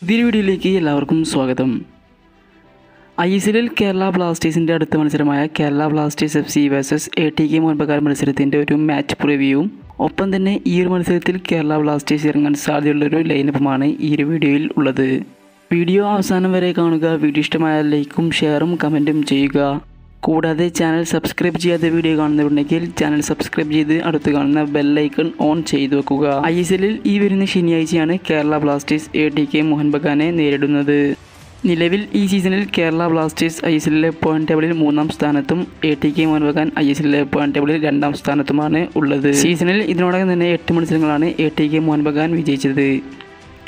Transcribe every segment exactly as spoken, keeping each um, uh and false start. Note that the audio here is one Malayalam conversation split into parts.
പുതിയൊരു വീഡിയോയിലേക്ക് എല്ലാവർക്കും സ്വാഗതം. ഐ എസ് എല്ലിൽ കേരള ബ്ലാസ്റ്റേഴ്സിൻ്റെ അടുത്ത മത്സരമായ Kerala Blasters F C versus A T K Mohan Bagan മത്സരത്തിൻ്റെ ഒരു മാച്ച് പ്രിവ്യൂവും ഒപ്പം തന്നെ ഈ ഒരു മത്സരത്തിൽ കേരള ബ്ലാസ്റ്റേഴ്സ് ഇറങ്ങാൻ സാധ്യതയുള്ളൊരു ലൈനപ്പുമാണ് ഈ ഒരു വീഡിയോയിൽ ഉള്ളത്. വീഡിയോ അവസാനം വരെ കാണുക. വീഡിയോ ഇഷ്ടമായ ലൈക്കും ഷെയറും കമൻറ്റും ചെയ്യുക. കൂടാതെ ചാനൽ സബ്സ്ക്രൈബ് ചെയ്യാത്ത വീഡിയോ കാണുന്നവരുണ്ടെങ്കിൽ ചാനൽ സബ്സ്ക്രൈബ് ചെയ്ത് അടുത്ത് കാണുന്ന ബെല്ലൈക്കൺ ഓൺ ചെയ്തു വെക്കുക. ഐ എസ് എല്ലിൽ ഈ വരുന്ന ശനിയാഴ്ചയാണ് Kerala Blasters A T K Mohan ബഗാനെ നേരിടുന്നത്. നിലവിൽ ഈ സീസണിൽ കേരള ബ്ലാസ്റ്റേഴ്സ് ഐ എസ് എല്ലിലെ പോയിൻറ്റ് ടേബിളിൽ മൂന്നാം സ്ഥാനത്തും A T K Mohan Bagan I S എല്ലിലെ പോയിൻറ്റ് ടേബിളിൽ രണ്ടാം സ്ഥാനത്തുമാണ് ഉള്ളത്. സീസണിൽ ഇതിനോടകം തന്നെ എട്ട് മത്സരങ്ങളാണ് A T K Mohan Bagan വിജയിച്ചത്.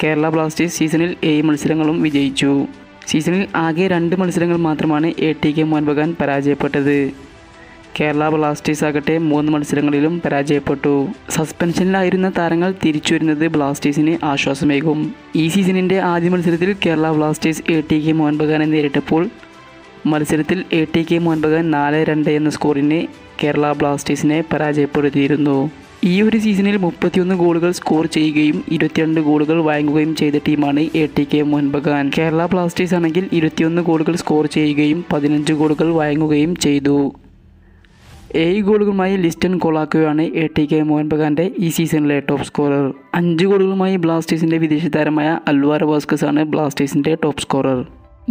കേരള ബ്ലാസ്റ്റേഴ്സ് സീസണിൽ ഏഴ് മത്സരങ്ങളും വിജയിച്ചു. സീസണിൽ ആകെ രണ്ട് മത്സരങ്ങൾ മാത്രമാണ് A T K Mohan Bagan പരാജയപ്പെട്ടത്. കേരള ബ്ലാസ്റ്റേഴ്സ് ആകട്ടെ മൂന്ന് മത്സരങ്ങളിലും പരാജയപ്പെട്ടു. സസ്പെൻഷനിലായിരുന്ന താരങ്ങൾ തിരിച്ചു വരുന്നത് ബ്ലാസ്റ്റേഴ്സിന് ആശ്വാസമേകും. ഈ സീസണിൻ്റെ ആദ്യ മത്സരത്തിൽ Kerala Blasters A T K Mohan ബഗാനെ നേരിട്ടപ്പോൾ മത്സരത്തിൽ A T K Mohan Bagan നാല് രണ്ട് എന്ന സ്കോറിന് കേരള ബ്ലാസ്റ്റേഴ്സിനെ പരാജയപ്പെടുത്തിയിരുന്നു. ഈ ഒരു സീസണിൽ മുപ്പത്തിയൊന്ന് ഗോളുകൾ സ്കോർ ചെയ്യുകയും ഇരുപത്തിരണ്ട് ഗോളുകൾ വഴങ്ങുകയും ചെയ്ത ടീമാണ് A T K Mohan Bagan. Kerala Blasters ആണെങ്കിൽ ഇരുപത്തിയൊന്ന് ഗോളുകൾ സ്കോർ ചെയ്യുകയും പതിനഞ്ച് ഗോളുകൾ വഴങ്ങുകയും ചെയ്തു. ഏഴ് ഗോളുകളുമായി ലിസ്റ്റൺ കോളാക്കുകയാണ് എ ടി കെ മോഹൻ ബഗാൻ്റെ ഈ സീസണിലെ ടോപ്പ് സ്കോറർ. അഞ്ച് ഗോളുകളുമായി ബ്ലാസ്റ്റേഴ്സിൻ്റെ വിദേശ താരമായ ആൽവാരോ വാസ്കസ് ആണ് ബ്ലാസ്റ്റേഴ്സിൻ്റെ ടോപ്പ് സ്കോറർ.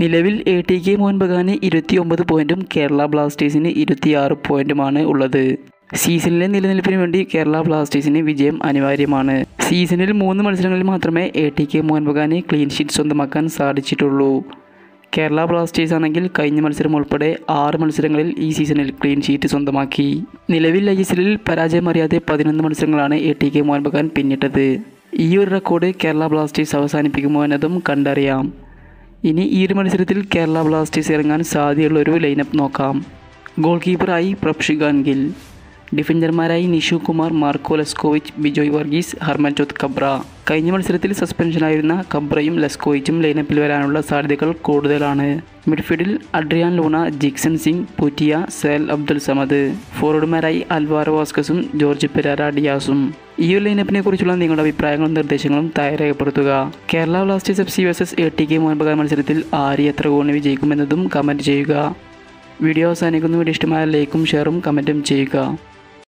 നിലവിൽ എ ടി കെ മോഹൻ ബഗാന് ഇരുപത്തിയൊമ്പത് പോയിൻറ്റും കേരള ബ്ലാസ്റ്റേഴ്സിന് ഇരുപത്തിയാറ് പോയിൻറ്റുമാണ് ഉള്ളത്. സീസണിലെ നിലനിൽപ്പിന് വേണ്ടി കേരള ബ്ലാസ്റ്റേഴ്സിന് വിജയം അനിവാര്യമാണ്. സീസണിൽ മൂന്ന് മത്സരങ്ങളിൽ മാത്രമേ എ ടി കെ മോഹൻ ബഗാന് ക്ലീൻ ഷീറ്റ് സ്വന്തമാക്കാൻ സാധിച്ചിട്ടുള്ളൂ. കേരള ബ്ലാസ്റ്റേഴ്സ് ആണെങ്കിൽ കഴിഞ്ഞ മത്സരം ഉൾപ്പെടെ ആറ് മത്സരങ്ങളിൽ ഈ സീസണിൽ ക്ലീൻ ഷീറ്റ് സ്വന്തമാക്കി. നിലവിൽ ഐ എസ് എല്ലിൽ പരാജയമറിയാതെ പതിനൊന്ന് മത്സരങ്ങളാണ് A T K Mohan Bagan പിന്നിട്ടത്. ഈ ഒരു റെക്കോർഡ് കേരള ബ്ലാസ്റ്റേഴ്സ് അവസാനിപ്പിക്കുമോ എന്നതും കണ്ടറിയാം. ഇനി ഈ ഒരു മത്സരത്തിൽ കേരള ബ്ലാസ്റ്റേഴ്സ് ഇറങ്ങാൻ സാധ്യതയുള്ളൊരു ലൈനപ്പ് നോക്കാം. ഗോൾ കീപ്പറായി പ്രപ്ഷികാൻ ഗിൽ, ഡിഫൻഡർമാരായി നിഷു കുമാർ, മാർക്കോ ലെസ്കോവിച്ച്, ബിജോയ് വർഗീസ്, ഹർമൻജോത് ഖബ്ര. കഴിഞ്ഞ മത്സരത്തിൽ സസ്പെൻഷനായിരുന്ന ഖബ്രയും ലെസ്കോവിച്ചും ലൈനപ്പിൽ വരാനുള്ള സാധ്യതകൾ കൂടുതലാണ്. മിഡ്ഫീൽഡിൽ Adrian Luna, Jackson Singh, Puitea, Sayyid Abdul Samad. ഫോർവേഡുമാരായി ആൽവാരോ വാസ്കസും ജോർജ് പിരാര ഡിയാസും. ഈ ഒരു ലൈനപ്പിനെ കുറിച്ചുള്ള നിങ്ങളുടെ അഭിപ്രായങ്ങളും നിർദ്ദേശങ്ങളും താഴെ രേഖപ്പെടുത്തുക. Kerala Blasters F C versus A T K Mohan Bagan മത്സരത്തിൽ ആര് എത്ര ഗോളിന് വിജയിക്കുമെന്നതും കമൻറ്റ് ചെയ്യുക. വീഡിയോ അവസാനിക്കുന്ന വീഡിയോ ഇഷ്ടമായ ലൈക്കും ഷെയറും കമൻറ്റും ചെയ്യുക.